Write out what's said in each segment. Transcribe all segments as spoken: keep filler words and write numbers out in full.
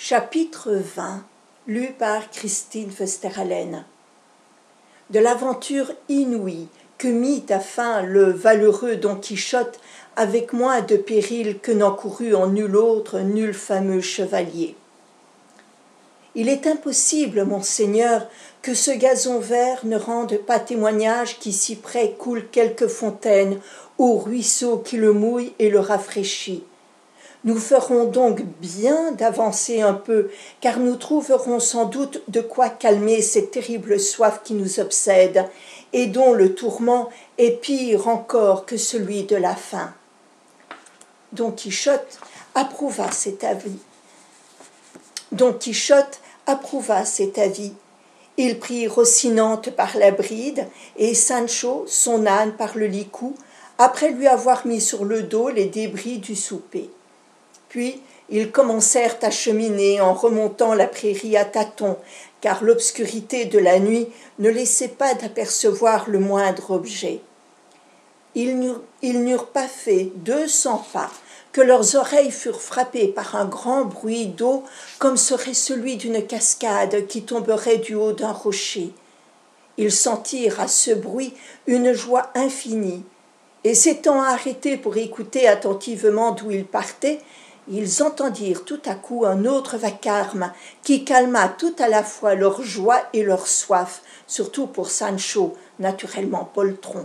Chapitre vingt, lu par Christine. De l'aventure inouïe que mit à fin le valeureux Don Quichotte avec moins de péril que n'encourut en nul autre nul fameux chevalier. Il est impossible, monseigneur, que ce gazon vert ne rende pas témoignage qu'ici près coule quelque fontaine ou ruisseau qui le mouille et le rafraîchit. Nous ferons donc bien d'avancer un peu, car nous trouverons sans doute de quoi calmer cette terrible soif qui nous obsède, et dont le tourment est pire encore que celui de la faim. » Don Quichotte approuva cet avis. Don Quichotte approuva cet avis. Il prit Rocinante par la bride, et Sancho, son âne, par le licou, après lui avoir mis sur le dos les débris du souper. Puis ils commencèrent à cheminer en remontant la prairie à tâtons, car l'obscurité de la nuit ne laissait pas d'apercevoir le moindre objet. Ils n'eurent pas fait deux cents pas que leurs oreilles furent frappées par un grand bruit d'eau, comme serait celui d'une cascade qui tomberait du haut d'un rocher. Ils sentirent à ce bruit une joie infinie, et s'étant arrêtés pour écouter attentivement d'où ils partaient, ils entendirent tout à coup un autre vacarme qui calma tout à la fois leur joie et leur soif, surtout pour Sancho, naturellement poltron.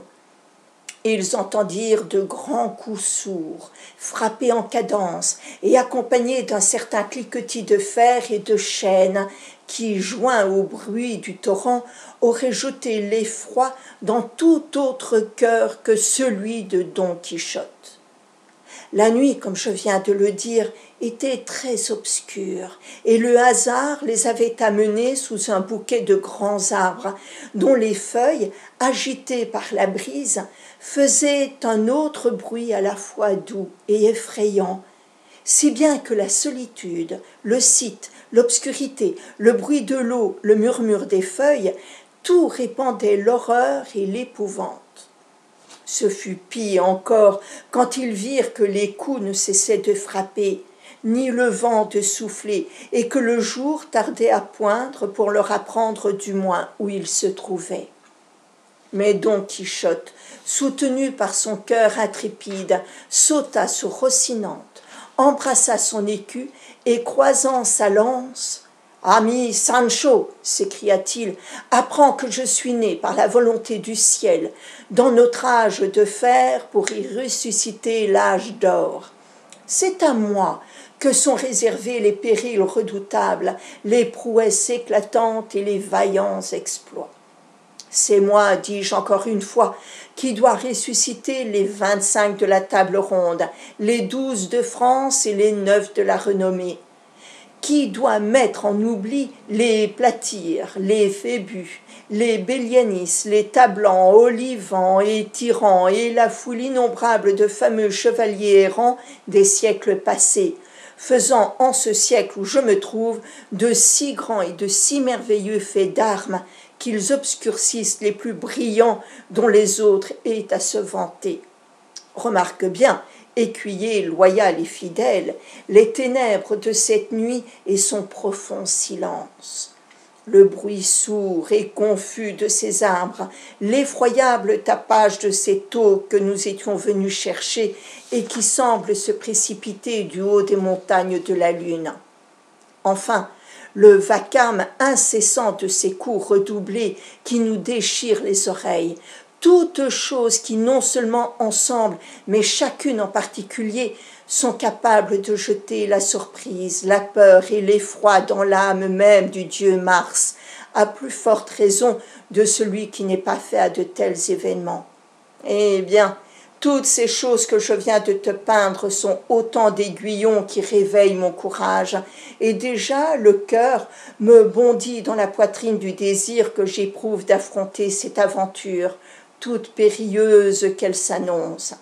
Et ils entendirent de grands coups sourds, frappés en cadence et accompagnés d'un certain cliquetis de fer et de chaînes qui, joint au bruit du torrent, aurait jeté l'effroi dans tout autre cœur que celui de Don Quichotte. La nuit, comme je viens de le dire, était très obscure, et le hasard les avait amenés sous un bouquet de grands arbres, dont les feuilles, agitées par la brise, faisaient un autre bruit à la fois doux et effrayant, si bien que la solitude, le site, l'obscurité, le bruit de l'eau, le murmure des feuilles, tout répandait l'horreur et l'épouvante. Ce fut pire encore quand ils virent que les coups ne cessaient de frapper, ni le vent de souffler, et que le jour tardait à poindre pour leur apprendre du moins où ils se trouvaient. Mais Don Quichotte, soutenu par son cœur intrépide, sauta sur Rocinante, embrassa son écu et, croisant sa lance, « Ami Sancho, s'écria-t-il, apprends que je suis né par la volonté du ciel, dans notre âge de fer pour y ressusciter l'âge d'or. C'est à moi que sont réservés les périls redoutables, les prouesses éclatantes et les vaillants exploits. C'est moi, dis-je encore une fois, qui dois ressusciter les vingt-cinq de la table ronde, les douze de France et les neuf de la renommée, qui doit mettre en oubli les Platirs, les Phébus, les Bélianis, les Tablans, Olivans et Tyrans et la foule innombrable de fameux chevaliers errants des siècles passés, faisant en ce siècle où je me trouve de si grands et de si merveilleux faits d'armes qu'ils obscurcissent les plus brillants dont les autres aient à se vanter. Remarque bien, écuyer loyal et fidèle, les ténèbres de cette nuit et son profond silence, le bruit sourd et confus de ces arbres, l'effroyable tapage de cette eau que nous étions venus chercher et qui semble se précipiter du haut des montagnes de la lune. Enfin, le vacarme incessant de ces coups redoublés qui nous déchirent les oreilles, toutes choses qui non seulement ensemble, mais chacune en particulier, sont capables de jeter la surprise, la peur et l'effroi dans l'âme même du dieu Mars, à plus forte raison de celui qui n'est pas fait à de tels événements. Eh bien, toutes ces choses que je viens de te peindre sont autant d'aiguillons qui réveillent mon courage, et déjà le cœur me bondit dans la poitrine du désir que j'éprouve d'affronter cette aventure, toute périlleuse qu'elle s'annonce.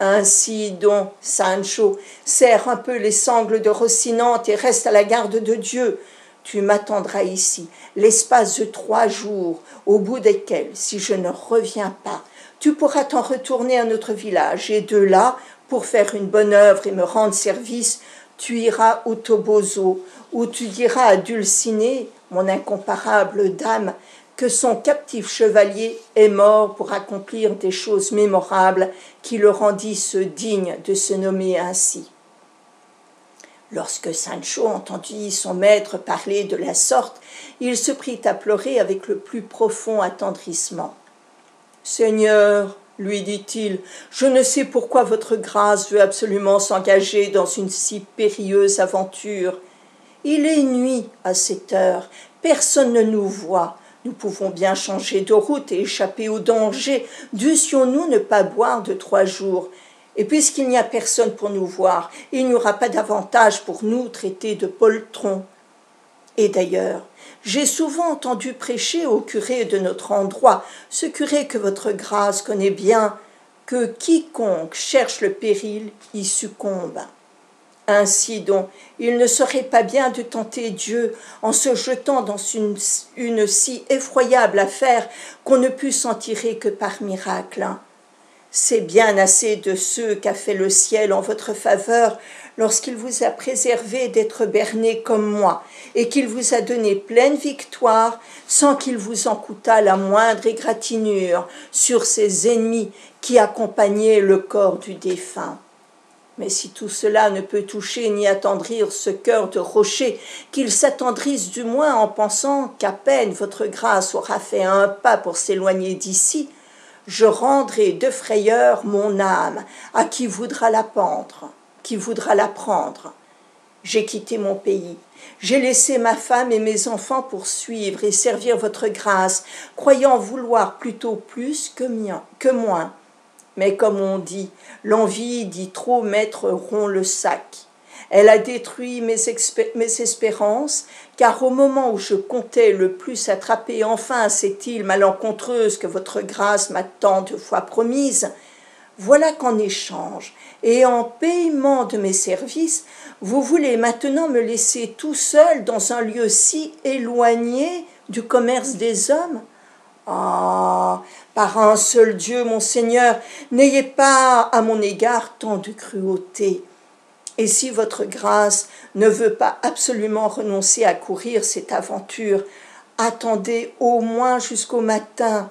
Ainsi donc, Sancho, serre un peu les sangles de Rocinante et reste à la garde de Dieu. Tu m'attendras ici, l'espace de trois jours, au bout desquels, si je ne reviens pas, tu pourras t'en retourner à notre village, et de là, pour faire une bonne œuvre et me rendre service, tu iras au Toboso, où tu diras à Dulcinée, mon incomparable dame, que son captif chevalier est mort pour accomplir des choses mémorables qui le rendissent digne de se nommer ainsi. » Lorsque Sancho entendit son maître parler de la sorte, il se prit à pleurer avec le plus profond attendrissement. « Seigneur, lui dit-il, je ne sais pourquoi votre grâce veut absolument s'engager dans une si périlleuse aventure. Il est nuit à cette heure, personne ne nous voit. Nous pouvons bien changer de route et échapper au danger. Dussions-nous ne pas boire de trois jours ? Et puisqu'il n'y a personne pour nous voir, il n'y aura pas d'avantage pour nous traités de poltrons. Et d'ailleurs, j'ai souvent entendu prêcher au curé de notre endroit, ce curé que votre grâce connaît bien, que quiconque cherche le péril y succombe. Ainsi donc, il ne serait pas bien de tenter Dieu en se jetant dans une, une si effroyable affaire qu'on ne pût s'en tirer que par miracle. C'est bien assez de ceux qu'a fait le ciel en votre faveur lorsqu'il vous a préservé d'être berné comme moi et qu'il vous a donné pleine victoire sans qu'il vous en coûtât la moindre égratignure sur ses ennemis qui accompagnaient le corps du défunt. Mais si tout cela ne peut toucher ni attendrir ce cœur de rocher, qu'il s'attendrisse du moins en pensant qu'à peine votre grâce aura fait un pas pour s'éloigner d'ici, je rendrai de frayeur mon âme à qui voudra la pendre, qui voudra la prendre. J'ai quitté mon pays, j'ai laissé ma femme et mes enfants pour suivre et servir votre grâce, croyant vouloir plutôt plus que, mien, que moins. Mais comme on dit, l'envie dit trop mettre rond le sac. Elle a détruit mes, mes espérances, car au moment où je comptais le plus attraper enfin cette île malencontreuse que votre grâce m'a tant de fois promise, voilà qu'en échange et en paiement de mes services, vous voulez maintenant me laisser tout seul dans un lieu si éloigné du commerce des hommes. Ah, par un seul Dieu, mon Seigneur, n'ayez pas à mon égard tant de cruauté. Et si votre grâce ne veut pas absolument renoncer à courir cette aventure, attendez au moins jusqu'au matin,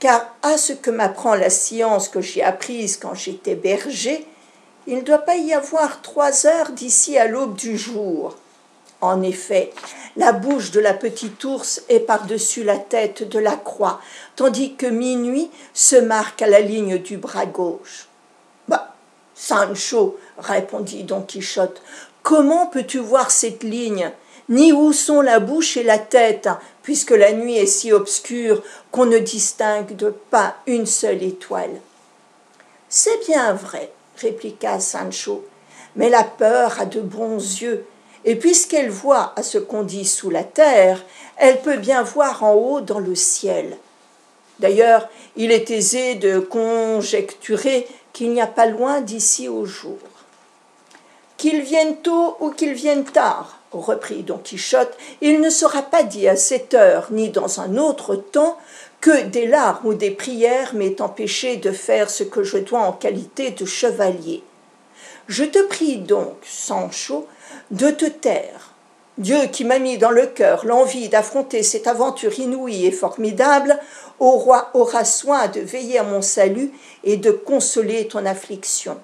car à ce que m'apprend la science que j'ai apprise quand j'étais berger, il ne doit pas y avoir trois heures d'ici à l'aube du jour. En effet, la bouche de la petite ours est par-dessus la tête de la croix, tandis que minuit se marque à la ligne du bras gauche. Bah, Sancho, répondit Don Quichotte, comment peux-tu voir cette ligne, ni où sont la bouche et la tête, puisque la nuit est si obscure qu'on ne distingue de pas une seule étoile? C'est bien vrai, répliqua Sancho, mais la peur a de bons yeux, et puisqu'elle voit à ce qu'on dit sous la terre, elle peut bien voir en haut dans le ciel. D'ailleurs, il est aisé de conjecturer qu'il n'y a pas loin d'ici au jour. Qu'il vienne tôt ou qu'il vienne tard, reprit Don Quichotte, il ne sera pas dit à cette heure ni dans un autre temps que des larmes ou des prières m'aient empêché de faire ce que je dois en qualité de chevalier. Je te prie donc, Sancho, de te taire. Dieu qui m'a mis dans le cœur l'envie d'affronter cette aventure inouïe et formidable, ô roi, aura soin de veiller à mon salut et de consoler ton affliction.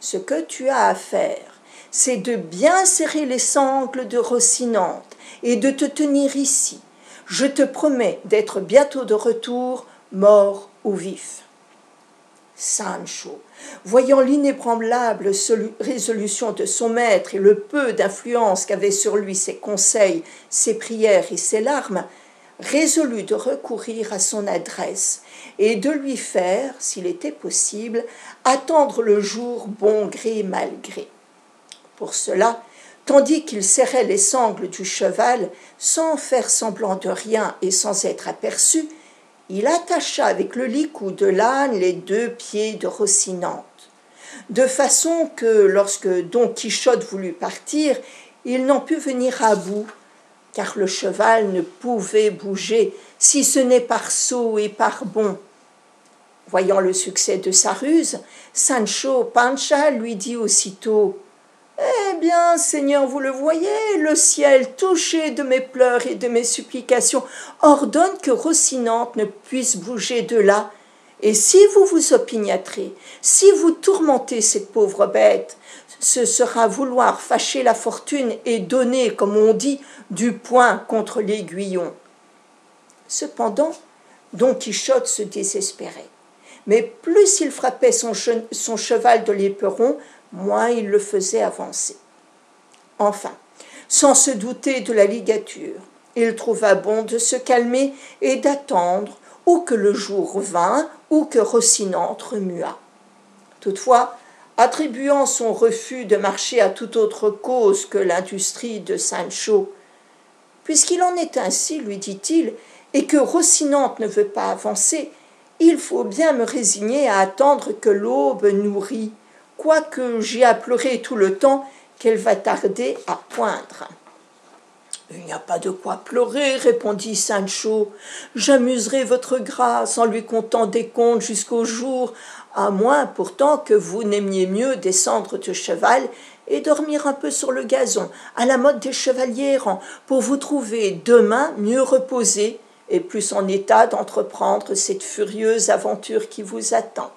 Ce que tu as à faire, c'est de bien serrer les sangles de Rocinante et de te tenir ici. Je te promets d'être bientôt de retour, mort ou vif. Sancho, voyant l'inébranlable résolution de son maître et le peu d'influence qu'avaient sur lui ses conseils, ses prières et ses larmes, résolut de recourir à son adresse et de lui faire, s'il était possible, attendre le jour bon gré mal gré. Pour cela, tandis qu'il serrait les sangles du cheval, sans faire semblant de rien et sans être aperçu, il attacha avec le licou de l'âne les deux pieds de Rocinante, de façon que, lorsque Don Quichotte voulut partir, il n'en put venir à bout, car le cheval ne pouvait bouger, si ce n'est par saut et par bond. Voyant le succès de sa ruse, Sancho Panza lui dit aussitôt Eh bien, Seigneur, vous le voyez, le ciel, touché de mes pleurs et de mes supplications, ordonne que Rocinante ne puisse bouger de là. Et si vous vous opiniâtrez, si vous tourmentez cette pauvre bête, ce sera vouloir fâcher la fortune et donner, comme on dit, du poing contre l'aiguillon. » Cependant, Don Quichotte se désespérait. Mais plus il frappait son, che son cheval de l'éperon, moins il le faisait avancer. Enfin, sans se douter de la ligature, il trouva bon de se calmer et d'attendre ou que le jour vînt ou que Rocinante remua. Toutefois, attribuant son refus de marcher à toute autre cause que l'industrie de Sancho, « Puisqu'il en est ainsi, lui dit-il, et que Rocinante ne veut pas avancer, il faut bien me résigner à attendre que l'aube nourrit, quoique j'aie à pleurer tout le temps qu'elle va tarder à poindre. » « Il n'y a pas de quoi pleurer, répondit Sancho. J'amuserai votre grâce en lui contant des contes jusqu'au jour, à moins pourtant que vous n'aimiez mieux descendre de cheval et dormir un peu sur le gazon, à la mode des chevaliers errants, pour vous trouver demain mieux reposé et plus en état d'entreprendre cette furieuse aventure qui vous attend.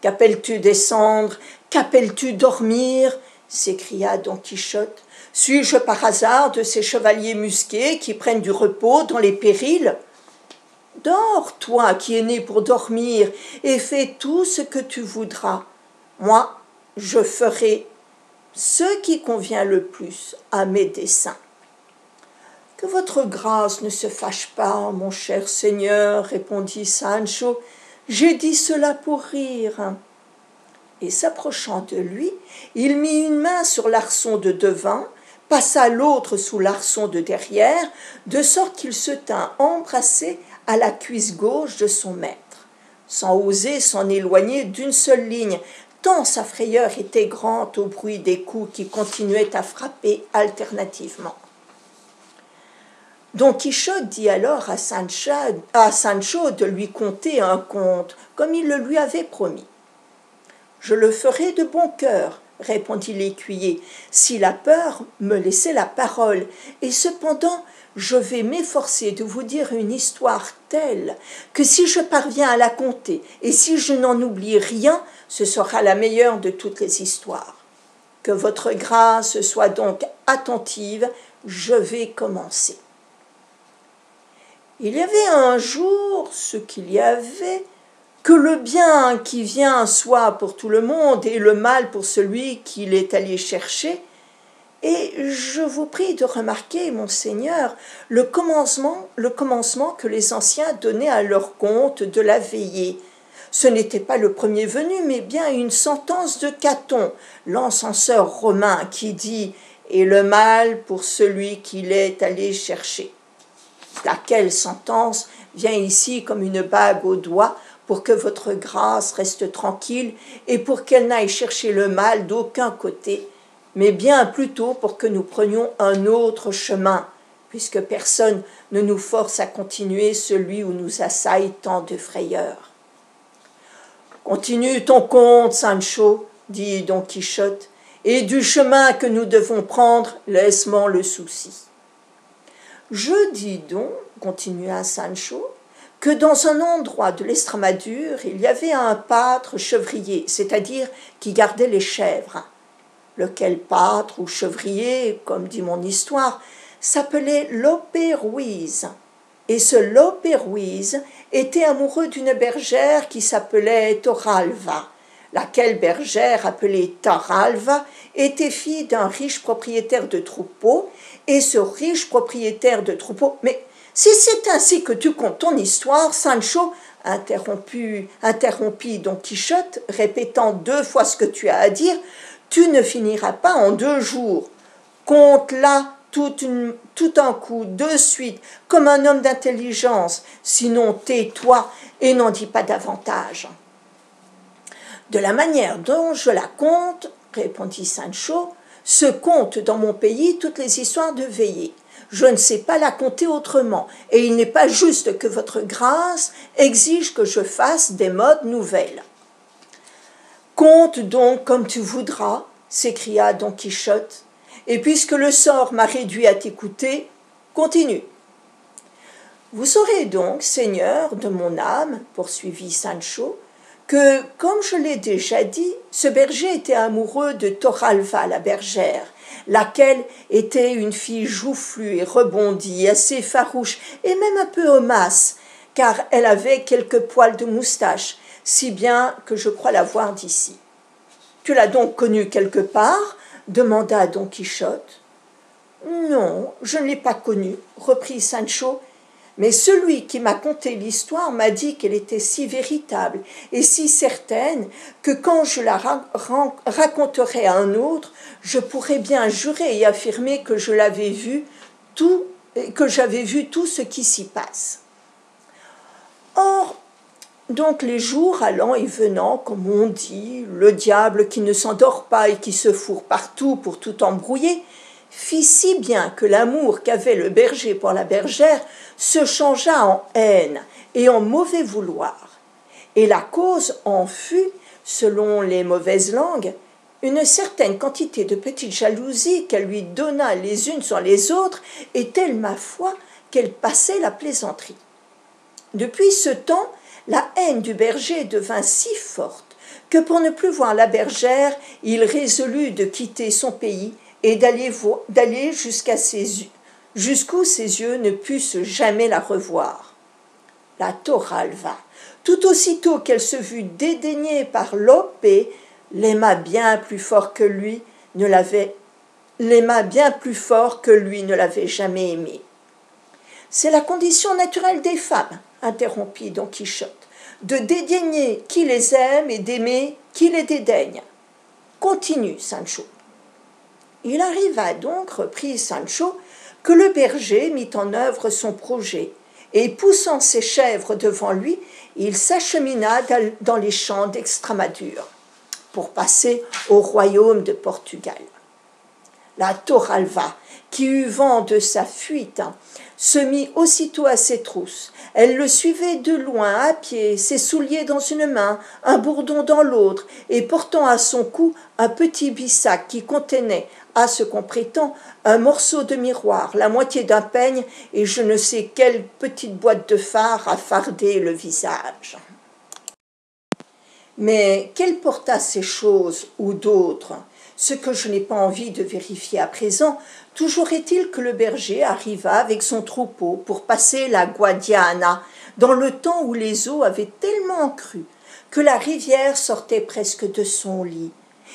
Qu'appelles-tu descendre? Qu'appelles-tu dormir? S'écria Don Quichotte. Suis-je par hasard de ces chevaliers musqués qui prennent du repos dans les périls? Dors, toi qui es né pour dormir, et fais tout ce que tu voudras. Moi, je ferai ce qui convient le plus à mes desseins. Que votre grâce ne se fâche pas, mon cher seigneur, répondit Sancho, j'ai dit cela pour rire. Et s'approchant de lui, il mit une main sur l'arçon de devant, passa l'autre sous l'arçon de derrière, de sorte qu'il se tint embrassé à la cuisse gauche de son maître, sans oser s'en éloigner d'une seule ligne, tant sa frayeur était grande au bruit des coups qui continuaient à frapper alternativement. Don Quichotte dit alors à Sancho, à Sancho de lui conter un conte, comme il le lui avait promis. « Je le ferai de bon cœur, » répondit l'écuyer, « si la peur me laissait la parole, et cependant je vais m'efforcer de vous dire une histoire telle que si je parviens à la conter, et si je n'en oublie rien, ce sera la meilleure de toutes les histoires. Que votre grâce soit donc attentive, je vais commencer. » Il y avait un jour ce qu'il y avait, que le bien qui vient soit pour tout le monde et le mal pour celui qui l'est allé chercher. Et je vous prie de remarquer, mon Seigneur, le commencement, le commencement que les anciens donnaient à leur compte de la veillée. Ce n'était pas le premier venu, mais bien une sentence de Caton, l'encenseur romain, qui dit « et le mal pour celui qui l'est allé chercher ». Laquelle sentence vient ici comme une bague au doigt, pour que votre grâce reste tranquille et pour qu'elle n'aille chercher le mal d'aucun côté, mais bien plutôt pour que nous prenions un autre chemin, puisque personne ne nous force à continuer celui où nous assaille tant de frayeurs. « Continue ton conte, Sancho, » dit Don Quichotte, « et du chemin que nous devons prendre, laisse-moi le souci. »« Je dis donc, » continua Sancho, que dans un endroit de l'Estremadure, il y avait un pâtre chevrier, c'est-à-dire qui gardait les chèvres, lequel pâtre ou chevrier, comme dit mon histoire, s'appelait Lopé Ruiz. Et ce Lopé Ruiz était amoureux d'une bergère qui s'appelait Toralva, laquelle bergère, appelée Toralva, était fille d'un riche propriétaire de troupeau, et ce riche propriétaire de troupeau... mais « Si c'est ainsi que tu comptes ton histoire, Sancho, » interrompit Don Quichotte, répétant deux fois ce que tu as à dire, « tu ne finiras pas en deux jours. Compte-la tout, tout un coup, de suite, comme un homme d'intelligence, sinon tais-toi et n'en dis pas davantage. »« De la manière dont je la compte, » répondit Sancho, « se comptent dans mon pays toutes les histoires de veillée. Je ne sais pas la compter autrement, et il n'est pas juste que votre grâce exige que je fasse des modes nouvelles. Compte donc comme tu voudras, s'écria Don Quichotte, et puisque le sort m'a réduit à t'écouter, continue. Vous saurez donc, seigneur de mon âme, poursuivit Sancho, que, comme je l'ai déjà dit, ce berger était amoureux de Toralva la bergère, laquelle était une fille joufflue et rebondie, assez farouche et même un peu homasse, car elle avait quelques poils de moustache, si bien que je crois la voir d'ici. « Tu l'as donc connue quelque part ?» demanda Don Quichotte. « Non, je ne l'ai pas connue, » reprit Sancho, « mais celui qui m'a conté l'histoire m'a dit qu'elle était si véritable et si certaine que quand je la ra ra raconterai à un autre, je pourrais bien jurer et affirmer que je l'avais vu tout, que j'avais vu tout ce qui s'y passe. » Or, donc les jours allant et venant, comme on dit, le diable qui ne s'endort pas et qui se fourre partout pour tout embrouiller, fit si bien que l'amour qu'avait le berger pour la bergère se changea en haine et en mauvais vouloir. Et la cause en fut, selon les mauvaises langues, une certaine quantité de petites jalousies qu'elle lui donna les unes sur les autres, et telle, ma foi, qu'elle passait la plaisanterie. Depuis ce temps, la haine du berger devint si forte que pour ne plus voir la bergère, il résolut de quitter son pays et d'aller jusqu'à ses, jusqu'où ses yeux ne pussent jamais la revoir. La Toralva, tout aussitôt qu'elle se fut dédaignée par Lopé, l'aima bien plus fort que lui ne l'avait, l'aima bien plus fort que lui ne l'avait jamais aimé. C'est la condition naturelle des femmes, interrompit Don Quichotte, de dédaigner qui les aime et d'aimer qui les dédaigne. Continue, Sancho. Il arriva donc, reprit Sancho, que le berger mit en œuvre son projet, et poussant ses chèvres devant lui, il s'achemina dans les champs d'Extramadure pour passer au royaume de Portugal. La Toralva, qui eut vent de sa fuite, se mit aussitôt à ses trousses. Elle le suivait de loin, à pied, ses souliers dans une main, un bourdon dans l'autre, et portant à son cou un petit bissac qui contenait, à ce qu'on prétend, un morceau de miroir, la moitié d'un peigne et je ne sais quelle petite boîte de fard à farder le visage. Mais qu'elle porta ces choses ou d'autres ? Ce que je n'ai pas envie de vérifier à présent, toujours est-il que le berger arriva avec son troupeau pour passer la Guadiana, dans le temps où les eaux avaient tellement cru que la rivière sortait presque de son lit.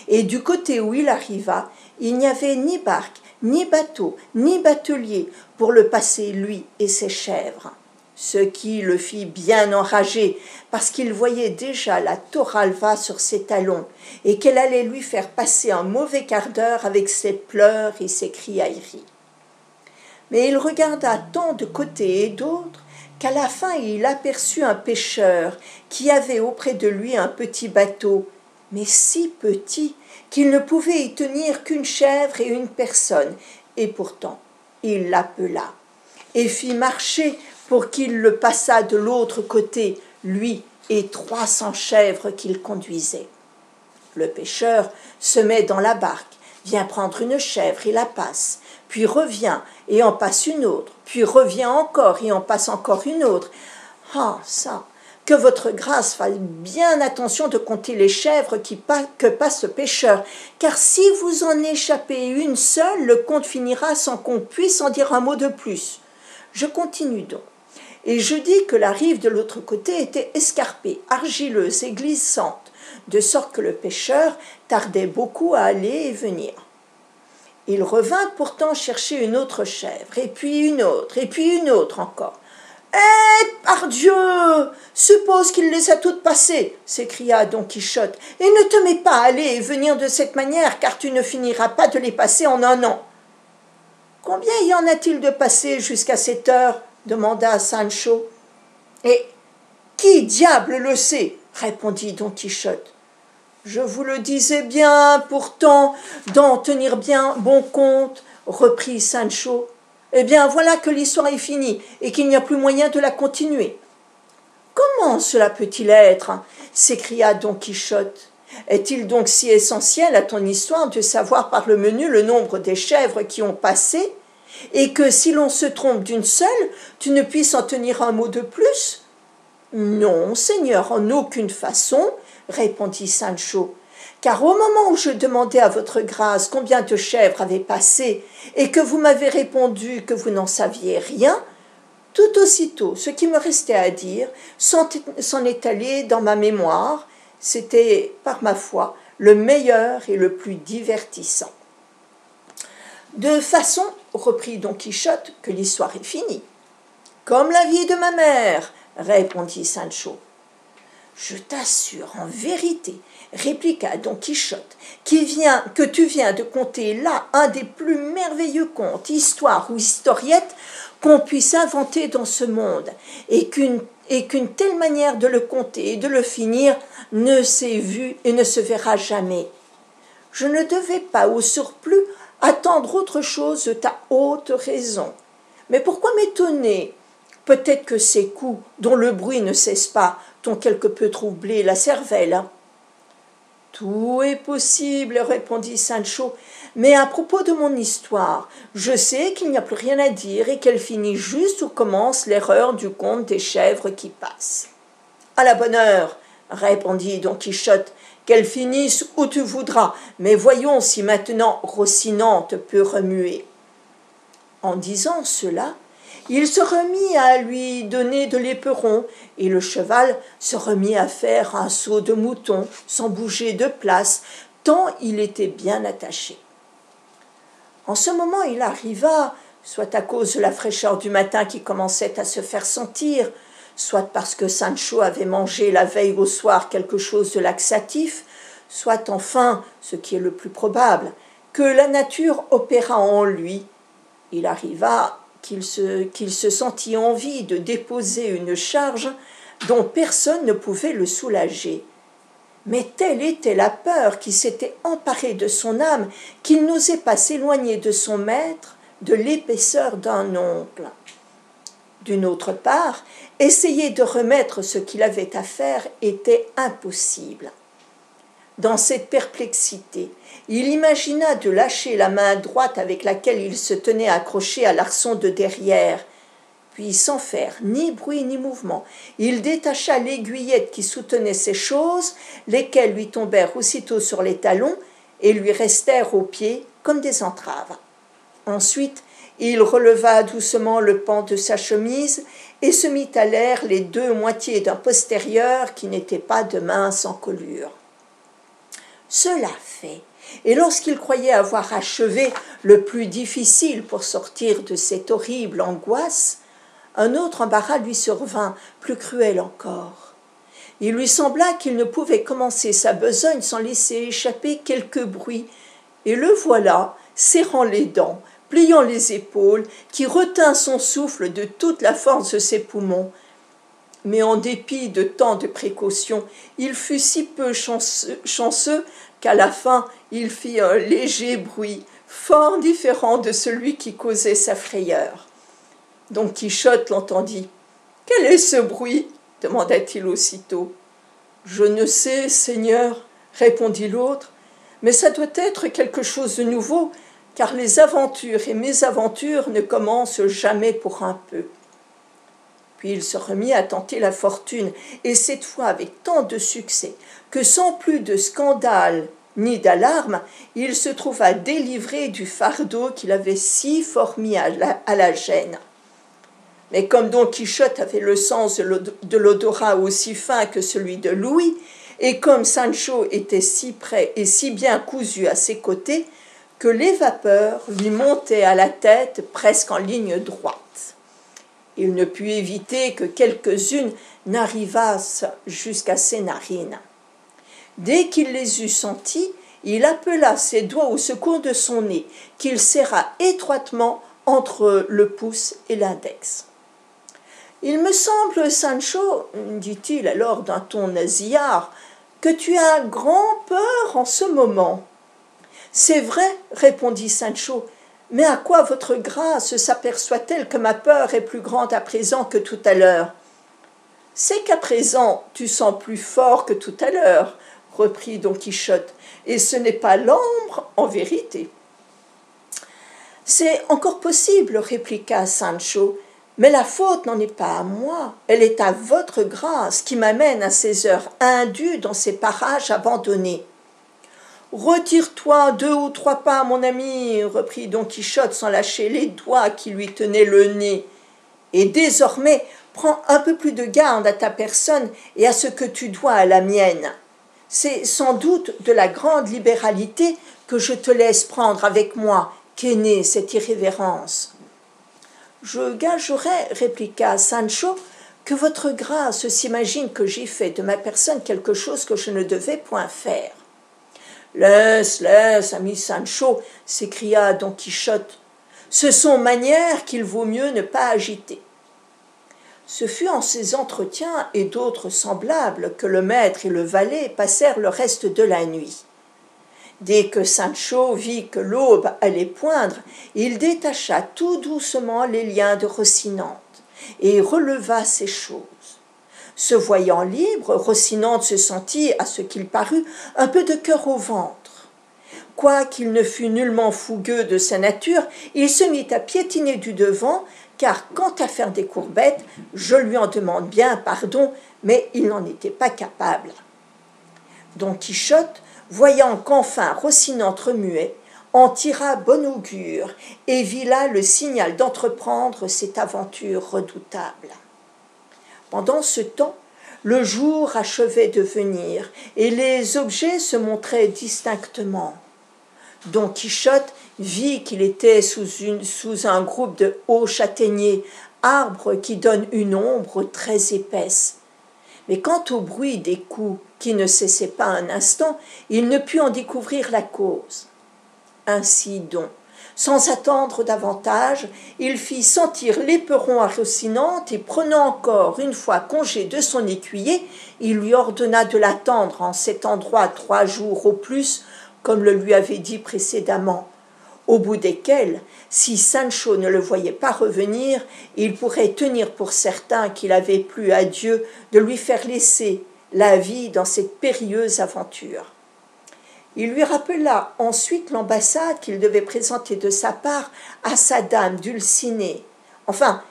Et du côté où il arriva, il n'y avait ni barque, ni bateau, ni batelier pour le passer lui et ses chèvres. Ce qui le fit bien enrager, parce qu'il voyait déjà la Toralva sur ses talons, et qu'elle allait lui faire passer un mauvais quart d'heure avec ses pleurs et ses criailleries. Mais il regarda tant de côté et d'autre, qu'à la fin il aperçut un pêcheur qui avait auprès de lui un petit bateau, mais si petit qu'il ne pouvait y tenir qu'une chèvre et une personne, et pourtant il l'appela, et fit marcher pour qu'il le passât de l'autre côté, lui et trois cents chèvres qu'il conduisait. Le pêcheur se met dans la barque, vient prendre une chèvre et la passe, puis revient et en passe une autre, puis revient encore et en passe encore une autre. Ah, ça, que votre grâce fasse bien attention de compter les chèvres qui pa que passe le pêcheur, car si vous en échappez une seule, le compte finira sans qu'on puisse en dire un mot de plus. Je continue donc. Et je dis que la rive de l'autre côté était escarpée, argileuse et glissante, de sorte que le pêcheur tardait beaucoup à aller et venir. Il revint pourtant chercher une autre chèvre, et puis une autre, et puis une autre encore. « Eh, pardieu ! Suppose qu'il les a toutes passées !» s'écria Don Quichotte. « Et ne te mets pas à aller et venir de cette manière, car tu ne finiras pas de les passer en un an. »« Combien y en a-t-il de passées jusqu'à cette heure ?» demanda Sancho. « Et qui diable le sait ?» répondit Don Quichotte. « Je vous le disais bien, pourtant, d'en tenir bien bon compte, » reprit Sancho. « Eh bien, voilà que l'histoire est finie et qu'il n'y a plus moyen de la continuer. »« Comment cela peut-il être ?» s'écria Don Quichotte. Est-il donc si essentiel à ton histoire de savoir par le menu le nombre des chèvres qui ont passé, et que si l'on se trompe d'une seule, tu ne puisses en tenir un mot de plus? Non, Seigneur, en aucune façon, répondit Sancho, car au moment où je demandais à votre grâce combien de chèvres avaient passé, et que vous m'avez répondu que vous n'en saviez rien, tout aussitôt, ce qui me restait à dire s'en est allé dans ma mémoire. C'était, par ma foi, le meilleur et le plus divertissant. De façon, reprit Don Quichotte, que l'histoire est finie. Comme la vie de ma mère, répondit Sancho. Je t'assure, en vérité, répliqua Don Quichotte, qui vient, que tu viens de conter là un des plus merveilleux contes, histoires ou historiettes qu'on puisse inventer dans ce monde, et qu'une et qu'une telle manière de le conter et de le finir ne s'est vue et ne se verra jamais. Je ne devais pas, au surplus, attendre autre chose de ta haute raison. Mais pourquoi m'étonner? Peut-être que ces coups, dont le bruit ne cesse pas, t'ont quelque peu troublé la cervelle. Tout est possible, répondit Sancho, mais à propos de mon histoire, je sais qu'il n'y a plus rien à dire et qu'elle finit juste où commence l'erreur du conte des chèvres qui passent. À la bonne heure, répondit Don Quichotte, qu'elle finisse où tu voudras, mais voyons si maintenant Rocinante peut remuer. En disant cela, il se remit à lui donner de l'éperon, et le cheval se remit à faire un saut de mouton, sans bouger de place, tant il était bien attaché. En ce moment, il arriva, soit à cause de la fraîcheur du matin qui commençait à se faire sentir, soit parce que Sancho avait mangé la veille au soir quelque chose de laxatif, soit enfin, ce qui est le plus probable, que la nature opéra en lui. Il arriva qu'il se, qu'il se sentit envie de déposer une charge dont personne ne pouvait le soulager. Mais telle était la peur qui s'était emparée de son âme qu'il n'osait pas s'éloigner de son maître de l'épaisseur d'un ongle. D'une autre part, essayer de remettre ce qu'il avait à faire était impossible. Dans cette perplexité, il imagina de lâcher la main droite avec laquelle il se tenait accroché à l'arçon de derrière. Puis, sans faire ni bruit ni mouvement, il détacha l'aiguillette qui soutenait ces choses, lesquelles lui tombèrent aussitôt sur les talons et lui restèrent aux pieds comme des entraves. Ensuite, il releva doucement le pan de sa chemise et se mit à l'air les deux moitiés d'un postérieur qui n'était pas de mince encolure. Cela fait, et lorsqu'il croyait avoir achevé le plus difficile pour sortir de cette horrible angoisse, un autre embarras lui survint, plus cruel encore. Il lui sembla qu'il ne pouvait commencer sa besogne sans laisser échapper quelque bruit, et le voilà, serrant les dents, pliant les épaules, qui retint son souffle de toute la force de ses poumons. Mais en dépit de tant de précautions, il fut si peu chanceux, chanceux qu'à la fin, il fit un léger bruit, fort différent de celui qui causait sa frayeur. Don Quichotte l'entendit. « Quel est ce bruit ?» demanda-t-il aussitôt. « Je ne sais, Seigneur, » répondit l'autre, « mais ça doit être quelque chose de nouveau, car les aventures et mésaventures ne commencent jamais pour un peu. » Puis il se remit à tenter la fortune, et cette fois avec tant de succès, que sans plus de scandale ni d'alarme, il se trouva délivré du fardeau qu'il avait si fort mis à la, à la gêne. Mais comme Don Quichotte avait le sens de l'odorat aussi fin que celui de Louis, et comme Sancho était si près et si bien cousu à ses côtés, que les vapeurs lui montaient à la tête presque en ligne droite. Il ne put éviter que quelques-unes n'arrivassent jusqu'à ses narines. Dès qu'il les eut senties, il appela ses doigts au secours de son nez, qu'il serra étroitement entre le pouce et l'index. « Il me semble, Sancho, dit-il alors d'un ton nasillard, que tu as grand peur en ce moment. »« C'est vrai, répondit Sancho, mais à quoi votre grâce s'aperçoit-elle que ma peur est plus grande à présent que tout à l'heure? »« C'est qu'à présent, tu sens plus fort que tout à l'heure, reprit Don Quichotte, et ce n'est pas l'ombre en vérité. C'est encore possible, répliqua Sancho, mais la faute n'en est pas à moi, elle est à votre grâce qui m'amène à ces heures indues dans ces parages abandonnés. Retire-toi deux ou trois pas, mon ami, reprit Don Quichotte sans lâcher les doigts qui lui tenaient le nez, et désormais prends un peu plus de garde à ta personne et à ce que tu dois à la mienne. C'est sans doute de la grande libéralité que je te laisse prendre avec moi qu'est née cette irrévérence. Je gagerais, répliqua Sancho, que votre grâce s'imagine que j'ai fait de ma personne quelque chose que je ne devais point faire. Laisse, laisse, ami Sancho, s'écria Don Quichotte, ce sont manières qu'il vaut mieux ne pas agiter. Ce fut en ces entretiens et d'autres semblables que le maître et le valet passèrent le reste de la nuit. Dès que Sancho vit que l'aube allait poindre, il détacha tout doucement les liens de Rocinante et releva ses choses. Se voyant libre, Rocinante se sentit, à ce qu'il parut, un peu de cœur au ventre. Quoiqu'il ne fût nullement fougueux de sa nature, il se mit à piétiner du devant, car quant à faire des courbettes, je lui en demande bien pardon, mais il n'en était pas capable. Don Quichotte, voyant qu'enfin Rocinante remuait, en tira bon augure et vit là le signal d'entreprendre cette aventure redoutable. Pendant ce temps, le jour achevait de venir et les objets se montraient distinctement. Don Quichotte vit qu'il était sous, une, sous un groupe de hauts châtaigniers, arbres qui donnent une ombre très épaisse. Mais quant au bruit des coups, qui ne cessait pas un instant, il ne put en découvrir la cause. Ainsi donc, sans attendre davantage, il fit sentir l'éperon à Rocinante et prenant encore une fois congé de son écuyer, il lui ordonna de l'attendre en cet endroit trois jours au plus, comme le lui avait dit précédemment, au bout desquels, si Sancho ne le voyait pas revenir, il pourrait tenir pour certain qu'il avait plu à Dieu de lui faire laisser la vie dans cette périlleuse aventure. Il lui rappela ensuite l'ambassade qu'il devait présenter de sa part à sa dame Dulcinée. Enfin,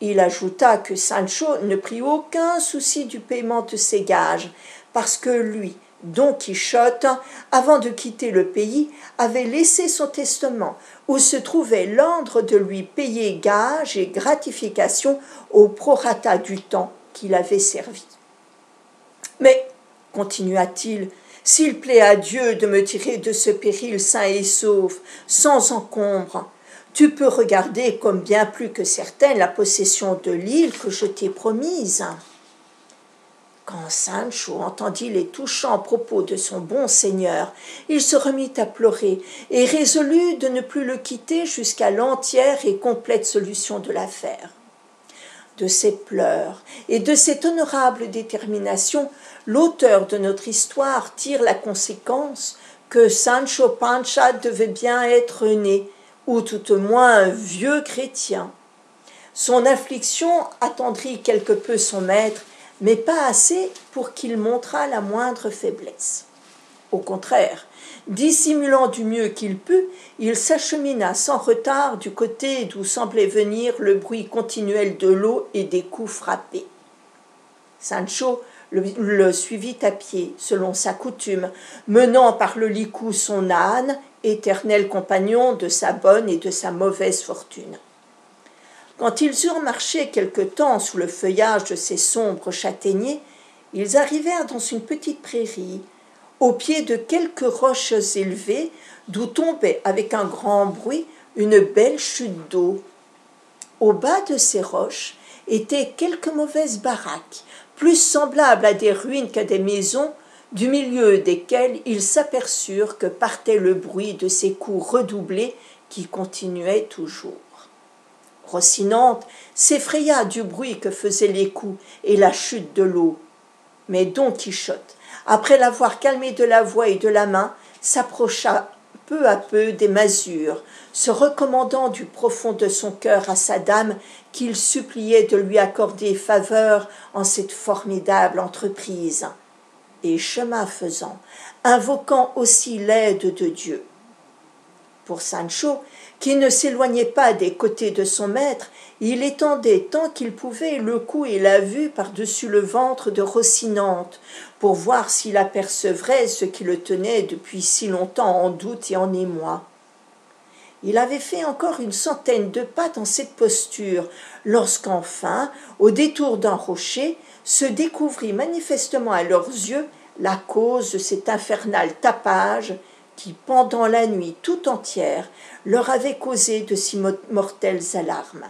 il ajouta que Sancho ne prit aucun souci du paiement de ses gages, parce que lui, Don Quichotte, avant de quitter le pays, avait laissé son testament, où se trouvait l'ordre de lui payer gages et gratifications au prorata du temps qu'il avait servi. Mais, continua-t-il, s'il plaît à Dieu de me tirer de ce péril sain et sauf, sans encombre, tu peux regarder comme bien plus que certaine la possession de l'île que je t'ai promise. » Quand Sancho entendit les touchants propos de son bon seigneur, il se remit à pleurer et résolut de ne plus le quitter jusqu'à l'entière et complète solution de l'affaire. De ces pleurs et de cette honorable détermination, l'auteur de notre histoire tire la conséquence que Sancho Panza devait bien être né, ou tout au moins un vieux chrétien. Son affliction attendrit quelque peu son maître, mais pas assez pour qu'il montrât la moindre faiblesse. Au contraire, dissimulant du mieux qu'il put, il s'achemina sans retard du côté d'où semblait venir le bruit continuel de l'eau et des coups frappés. Sancho Le, le suivit à pied, selon sa coutume, menant par le licou son âne, éternel compagnon de sa bonne et de sa mauvaise fortune. Quand ils eurent marché quelque temps sous le feuillage de ces sombres châtaigniers, ils arrivèrent dans une petite prairie, au pied de quelques roches élevées, d'où tombait avec un grand bruit une belle chute d'eau. Au bas de ces roches étaient quelques mauvaises baraques, plus semblables à des ruines qu'à des maisons, du milieu desquelles ils s'aperçurent que partait le bruit de ces coups redoublés qui continuaient toujours. Rocinante s'effraya du bruit que faisaient les coups et la chute de l'eau. Mais Don Quichotte, après l'avoir calmé de la voix et de la main, s'approcha peu à peu des masures, se recommandant du profond de son cœur à sa dame qu'il suppliait de lui accorder faveur en cette formidable entreprise. et chemin faisant, invoquant aussi l'aide de Dieu. Pour Sancho, qui ne s'éloignait pas des côtés de son maître, il étendait tant qu'il pouvait le cou et la vue par-dessus le ventre de Rocinante, pour voir s'il apercevrait ce qui le tenait depuis si longtemps en doute et en émoi. Il avait fait encore une centaine de pas dans cette posture, lorsqu'enfin, au détour d'un rocher, se découvrit manifestement à leurs yeux la cause de cet infernal tapage qui, pendant la nuit tout entière, leur avait causé de si mortelles alarmes.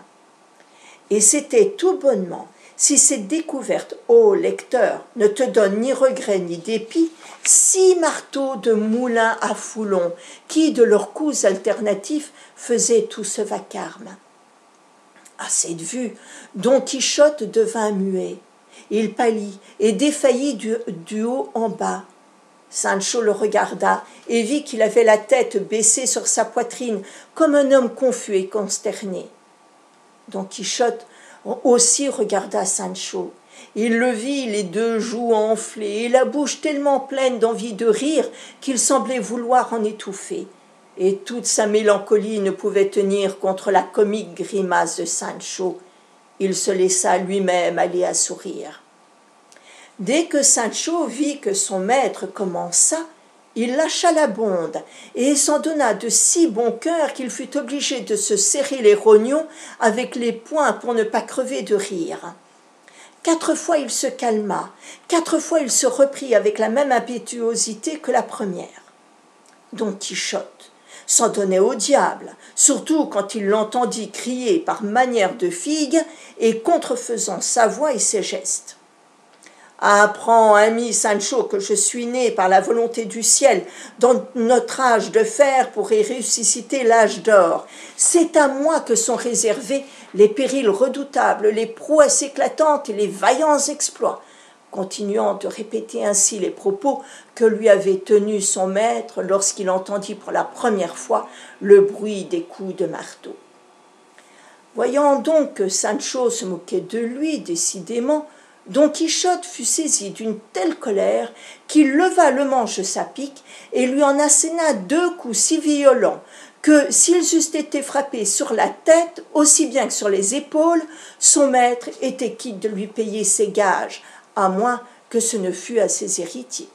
Et c'était tout bonnement, si cette découverte, ô lecteur, ne te donne ni regret ni dépit, six marteaux de moulin à foulon, qui, de leurs coups alternatifs, faisaient tout ce vacarme. À cette vue, Don Quichotte devint muet. Il pâlit et défaillit du, du haut en bas. Sancho le regarda et vit qu'il avait la tête baissée sur sa poitrine, comme un homme confus et consterné. Don Quichotte aussi regarda Sancho. Il le vit, les deux joues enflées et la bouche tellement pleine d'envie de rire qu'il semblait vouloir en étouffer. Et toute sa mélancolie ne pouvait tenir contre la comique grimace de Sancho. Il se laissa lui-même aller à sourire. Dès que Sancho vit que son maître commença, il lâcha la bonde et s'en donna de si bon cœur qu'il fut obligé de se serrer les rognons avec les poings pour ne pas crever de rire. Quatre fois il se calma, quatre fois il se reprit avec la même impétuosité que la première. Don Quichotte s'en donnait au diable, surtout quand il l'entendit crier par manière de figue et contrefaisant sa voix et ses gestes. « Apprends, ami Sancho, que je suis né par la volonté du ciel, dans notre âge de fer pour y ressusciter l'âge d'or. C'est à moi que sont réservés les périls redoutables, les prouesses éclatantes et les vaillants exploits. » Continuant de répéter ainsi les propos que lui avait tenus son maître lorsqu'il entendit pour la première fois le bruit des coups de marteau. Voyant donc que Sancho se moquait de lui décidément, Don Quichotte fut saisi d'une telle colère qu'il leva le manche de sa pique et lui en asséna deux coups si violents que, s'ils eussent été frappés sur la tête aussi bien que sur les épaules, son maître était quitte de lui payer ses gages, à moins que ce ne fût à ses héritiers.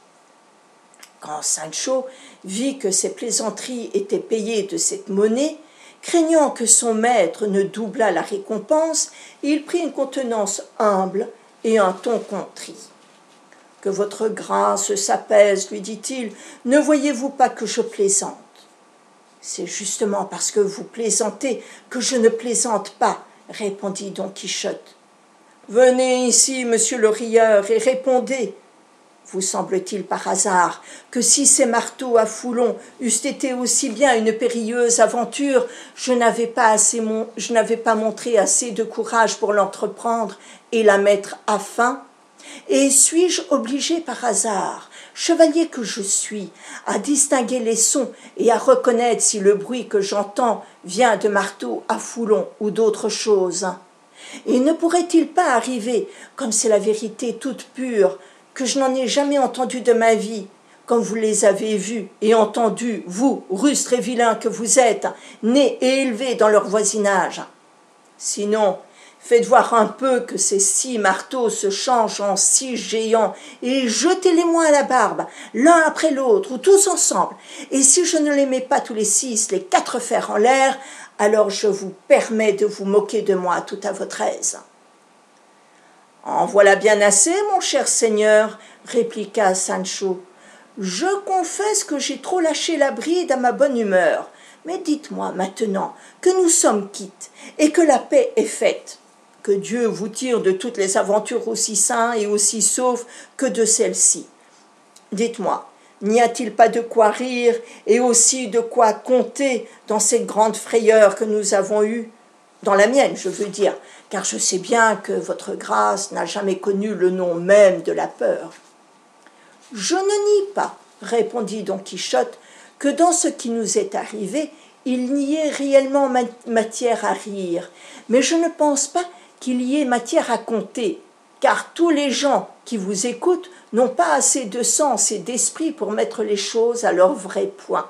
Quand Sancho vit que ses plaisanteries étaient payées de cette monnaie, craignant que son maître ne doublât la récompense, il prit une contenance humble et un ton contrit. « Que votre grâce s'apaise, lui dit-il, ne voyez-vous pas que je plaisante ? C'est justement parce que vous plaisantez que je ne plaisante pas, répondit Don Quichotte. « Venez ici, monsieur le rieur, et répondez. Vous semble-t-il par hasard que si ces marteaux à foulon eussent été aussi bien une périlleuse aventure, je n'avais pas, assez mon... je n'avais pas montré assez de courage pour l'entreprendre et la mettre à fin? Et suis-je obligé par hasard, chevalier que je suis, à distinguer les sons et à reconnaître si le bruit que j'entends vient de marteaux à foulon ou d'autre chose? Et ne pourrait-il pas arriver, comme c'est la vérité toute pure, que je n'en ai jamais entendu de ma vie, comme vous les avez vus et entendus, vous, rustres et vilains que vous êtes, nés et élevés dans leur voisinage? Sinon, faites voir un peu que ces six marteaux se changent en six géants et jetez-les-moi à la barbe, l'un après l'autre ou tous ensemble, et si je ne les mets pas tous les six, les quatre fers en l'air, alors je vous permets de vous moquer de moi tout à votre aise. » « En voilà bien assez, mon cher seigneur, » répliqua Sancho. « Je confesse que j'ai trop lâché la bride à ma bonne humeur, mais dites-moi maintenant que nous sommes quittes et que la paix est faite. Que Dieu vous tire de toutes les aventures aussi sains et aussi saufs que de celle-ci. Dites-moi, n'y a-t-il pas de quoi rire et aussi de quoi compter dans cette grande frayeur que nous avons eue ? Dans la mienne, je veux dire, car je sais bien que votre grâce n'a jamais connu le nom même de la peur. » « Je ne nie pas, » répondit Don Quichotte, « que dans ce qui nous est arrivé, il n'y ait réellement matière à rire, mais je ne pense pas qu'il y ait matière à compter, car tous les gens qui vous écoutent n'ont pas assez de sens et d'esprit pour mettre les choses à leur vrai point.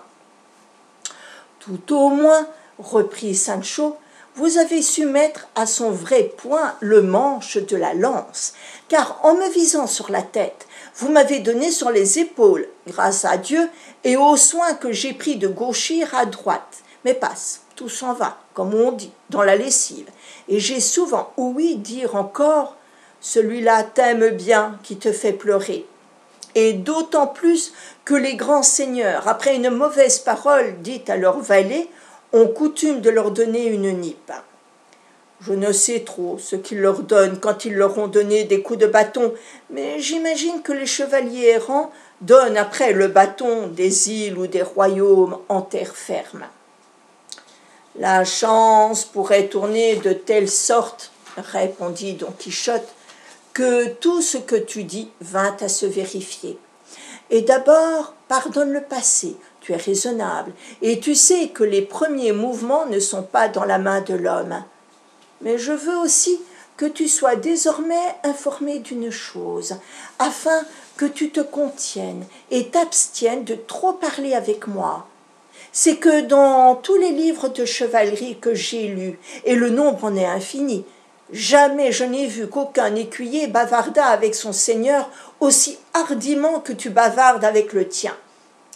Tout au moins, reprit Sancho, vous avez su mettre à son vrai point le manche de la lance, car en me visant sur la tête, vous m'avez donné sur les épaules, grâce à Dieu, et aux soins que j'ai pris de gauchir à droite. Mais passe, tout s'en va, comme on dit, dans la lessive, et j'ai souvent ouï dire encore « Celui-là t'aime bien qui te fait pleurer ». Et d'autant plus que les grands seigneurs, après une mauvaise parole dite à leurs valets, ont coutume de leur donner une nippe. Je ne sais trop ce qu'ils leur donnent quand ils leur ont donné des coups de bâton, mais j'imagine que les chevaliers errants donnent après le bâton des îles ou des royaumes en terre ferme. La chance pourrait tourner de telle sorte, répondit Don Quichotte, que tout ce que tu dis vint à se vérifier. Et d'abord, pardonne le passé, tu es raisonnable, et tu sais que les premiers mouvements ne sont pas dans la main de l'homme. Mais je veux aussi que tu sois désormais informé d'une chose, afin que tu te contiennes et t'abstiennes de trop parler avec moi. C'est que dans tous les livres de chevalerie que j'ai lus, et le nombre en est infini, jamais je n'ai vu qu'aucun écuyer bavardât avec son seigneur aussi hardiment que tu bavardes avec le tien.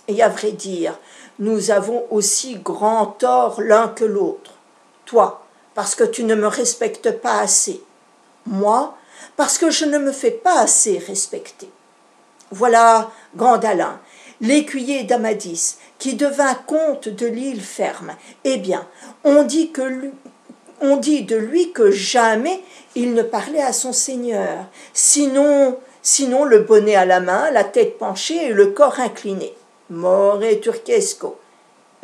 Et à vrai dire, nous avons aussi grand tort l'un que l'autre. Toi, parce que tu ne me respectes pas assez. Moi, parce que je ne me fais pas assez respecter. Voilà Gandalin, l'écuyer d'Amadis, qui devint comte de l'île ferme. Eh bien, on dit que lui... On dit de lui que jamais il ne parlait à son seigneur, sinon, sinon le bonnet à la main, la tête penchée et le corps incliné. More turquesco.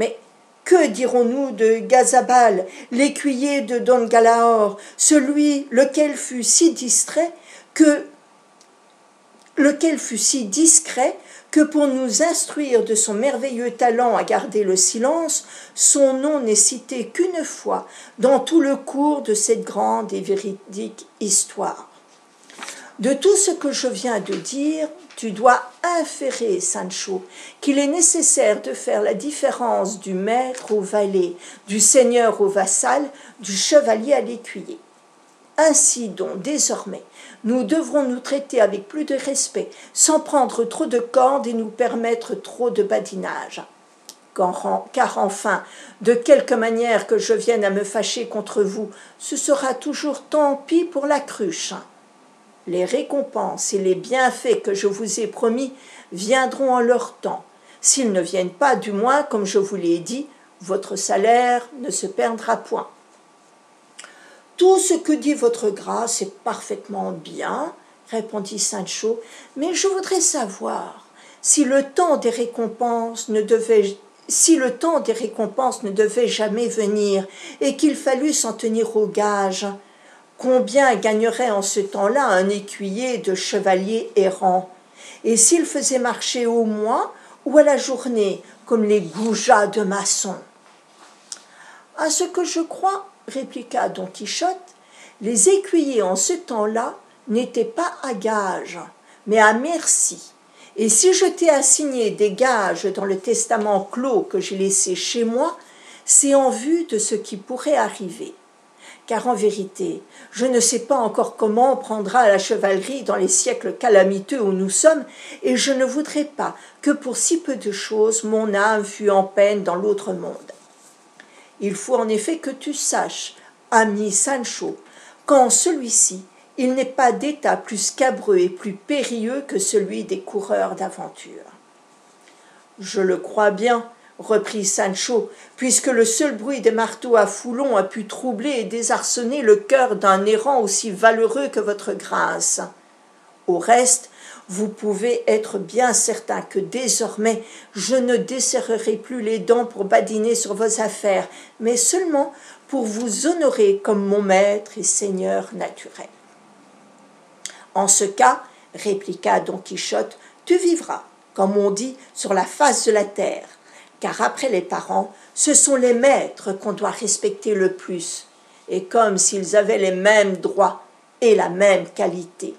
Mais que dirons-nous de Gazabal, l'écuyer de Don Galahor, celui lequel fut si distrait que, lequel fut si discret que pour nous instruire de son merveilleux talent à garder le silence, son nom n'est cité qu'une fois dans tout le cours de cette grande et véridique histoire. De tout ce que je viens de dire, tu dois inférer, Sancho, qu'il est nécessaire de faire la différence du maître au valet, du seigneur au vassal, du chevalier à l'écuyer. Ainsi donc, désormais, nous devrons nous traiter avec plus de respect, sans prendre trop de cordes et nous permettre trop de badinage. Car enfin, de quelque manière que je vienne à me fâcher contre vous, ce sera toujours tant pis pour la cruche. Les récompenses et les bienfaits que je vous ai promis viendront en leur temps. S'ils ne viennent pas, du moins, comme je vous l'ai dit, votre salaire ne se perdra point. Tout ce que dit votre grâce est parfaitement bien, répondit Sancho, mais je voudrais savoir si le temps des récompenses ne devait, si le temps des récompenses ne devait jamais venir et qu'il fallut s'en tenir au gage. Combien gagnerait en ce temps-là un écuyer de chevalier errant? Et s'il faisait marcher au mois ou à la journée, comme les goujats de maçons? À ce que je crois, répliqua Don Quichotte, les écuyers en ce temps-là n'étaient pas à gages, mais à merci. Et si je t'ai assigné des gages dans le testament clos que j'ai laissé chez moi, c'est en vue de ce qui pourrait arriver. Car en vérité, je ne sais pas encore comment prendra la chevalerie dans les siècles calamiteux où nous sommes, et je ne voudrais pas que pour si peu de choses mon âme fût en peine dans l'autre monde. Il faut en effet que tu saches, ami Sancho, qu'en celui-ci, il n'est pas d'état plus scabreux et plus périlleux que celui des coureurs d'aventure. Je le crois bien, reprit Sancho, puisque le seul bruit des marteaux à foulon a pu troubler et désarçonner le cœur d'un errant aussi valeureux que votre grâce. Au reste, vous pouvez être bien certain que désormais je ne desserrerai plus les dents pour badiner sur vos affaires, mais seulement pour vous honorer comme mon maître et seigneur naturel. En ce cas, répliqua Don Quichotte, tu vivras, comme on dit, sur la face de la terre, car après les parents, ce sont les maîtres qu'on doit respecter le plus, et comme s'ils avaient les mêmes droits et la même qualité.